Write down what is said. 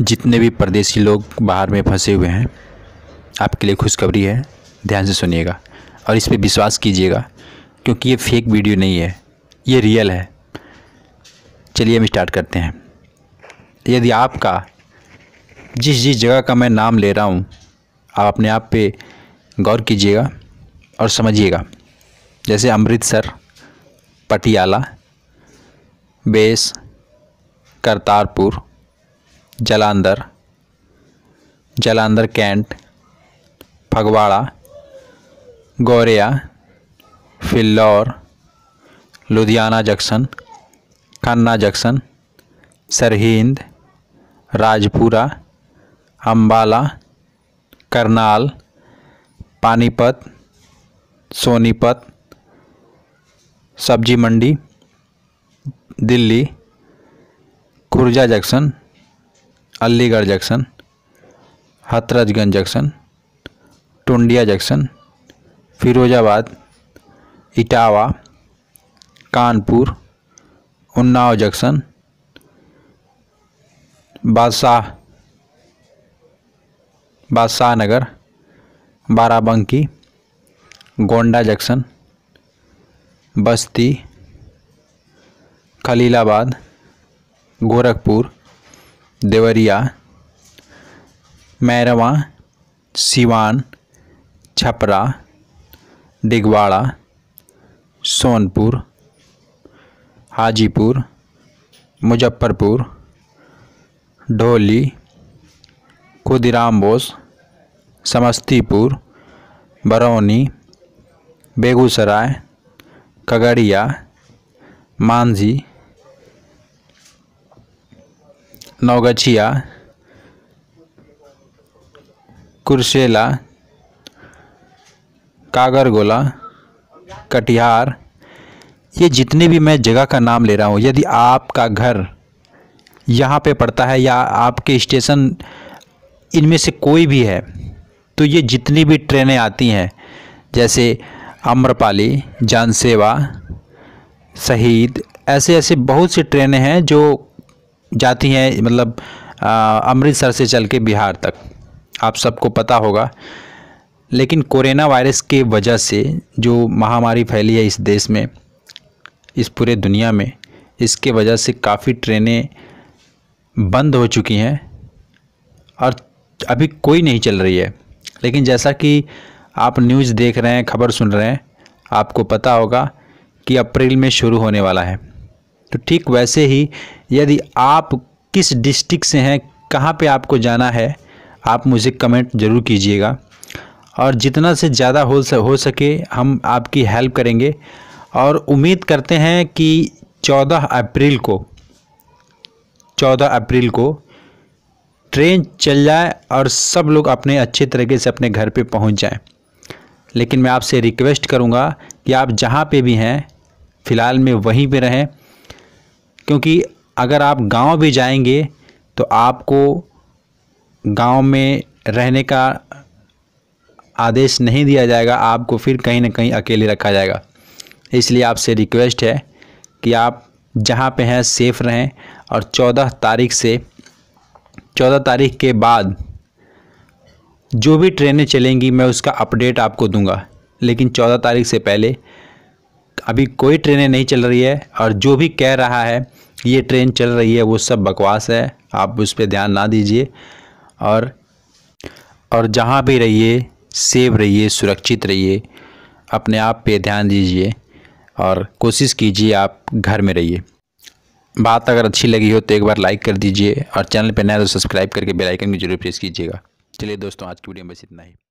जितने भी परदेसी लोग बाहर में फंसे हुए हैं, आपके लिए खुशखबरी है। ध्यान से सुनिएगा और इस पे विश्वास कीजिएगा, क्योंकि ये फेक वीडियो नहीं है, ये रियल है। चलिए हम स्टार्ट करते हैं। यदि आपका जिस जगह का मैं नाम ले रहा हूँ, आप अपने आप पे गौर कीजिएगा और समझिएगा। जैसे Amritsar, Patiala, Beas, Kartarpur, Jalandhar, Jalandhar cantt, Phagwara, Goraya, Phillaur, Ludhiana junction, Khanna junction, Sirhind, Rajpura, Ambala, Karnal, Panipat, Sonipat, Sabzi Mandi, Delhi, Khurja junction, Aligarh junction, Hathratganj junction, Tundiya junction, Firozabad, Etawah, Kanpur, Unnao junction, Badshah Nagar, Barabanki, Gonda junction, बस्ती, खलीलाबाद, गोरखपुर, देवरिया, मैरवा, सीवान, छपरा, डिगवाड़ा, सोनपुर, हाजीपुर, मुजफ्फरपुर, ढोली, खुदीराम बोस, समस्तीपुर, बरौनी, बेगूसराय, खगड़िया, मांझी, नवगछिया, कुर्सेला, कागरगोला, कटिहार। ये जितने भी मैं जगह का नाम ले रहा हूँ, यदि आपका घर यहाँ पे पड़ता है या आपके स्टेशन इनमें से कोई भी है, तो ये जितनी भी ट्रेनें आती हैं, जैसे आम्रपाली, जानसेवा, शहीद, ऐसे ऐसे बहुत सी ट्रेनें हैं जो जाती हैं, मतलब अमृतसर से चल के बिहार तक, आप सबको पता होगा। लेकिन कोरोना वायरस के वजह से जो महामारी फैली है इस देश में, इस पूरे दुनिया में, इसके वजह से काफ़ी ट्रेनें बंद हो चुकी हैं और अभी कोई नहीं चल रही है। लेकिन जैसा कि आप न्यूज़ देख रहे हैं, खबर सुन रहे हैं, आपको पता होगा कि अप्रैल में शुरू होने वाला है। तो ठीक वैसे ही यदि आप किस डिस्ट्रिक्ट से हैं, कहाँ पे आपको जाना है, आप मुझे कमेंट ज़रूर कीजिएगा और जितना से ज़्यादा हो सके हम आपकी हेल्प करेंगे। और उम्मीद करते हैं कि 14 अप्रैल को ट्रेन चल जाए और सब लोग अपने अच्छे तरीके से अपने घर पे पहुंच जाएं। लेकिन मैं आपसे रिक्वेस्ट करूंगा कि आप जहां पे भी हैं फ़िलहाल में वहीं पे रहें, क्योंकि अगर आप गांव भी जाएंगे तो आपको गांव में रहने का आदेश नहीं दिया जाएगा, आपको फिर कहीं ना कहीं अकेले रखा जाएगा। इसलिए आपसे रिक्वेस्ट है कि आप जहाँ पे हैं सेफ़ रहें और 14 तारीख के बाद जो भी ट्रेनें चलेंगी मैं उसका अपडेट आपको दूंगा। लेकिन 14 तारीख से पहले अभी कोई ट्रेनें नहीं चल रही है और जो भी कह रहा है ये ट्रेन चल रही है, वो सब बकवास है, आप उस पे ध्यान ना दीजिए। और जहाँ भी रहिए सेफ रहिए, सुरक्षित रहिए, अपने आप पे ध्यान दीजिए और कोशिश कीजिए आप घर में रहिए। बात अगर अच्छी लगी हो तो एक बार लाइक कर दीजिए और चैनल पर नया तो सब्सक्राइब करके बेल आइकन भी जरूर प्रेस कीजिएगा। चलिए दोस्तों, आज की वीडियो में बस इतना ही।